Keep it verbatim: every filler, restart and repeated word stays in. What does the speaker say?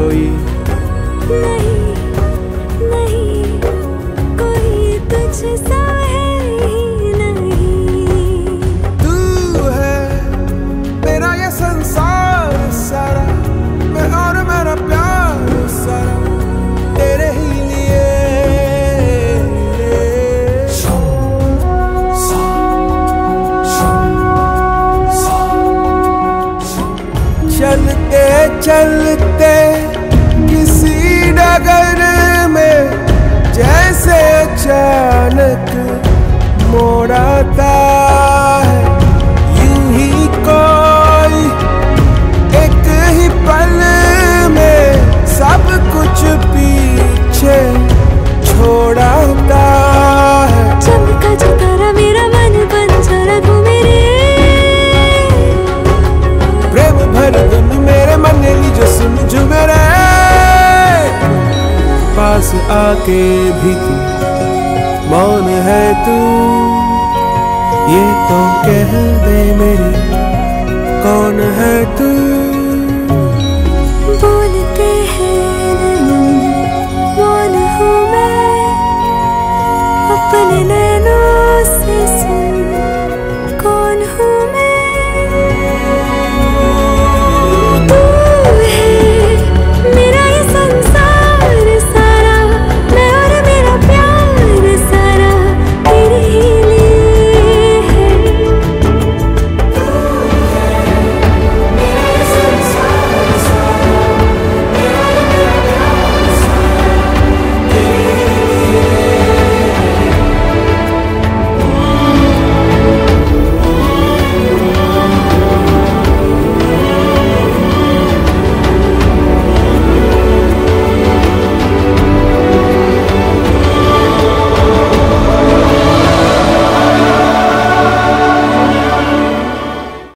कोई नहीं, नहीं कोई तुझसा है ही नहीं। तू है मेरा ये संसार सारा, मैं और मेरा प्यार सारा तेरे ही लिए। चलते चलते किसी डगर में जैसे अचानक मोड़ आता है, यूं ही कोई एक ही पल में सब कुछ पीछे छोड़ता है। चमका जो तारा मेरा मन बन जरा घूमे रे, प्रेम भर धुन मेरे मन ली जो सुन झुम रे। पास आके भी तू मौन है, तू ये तो कह दे मेरी कौन है तू।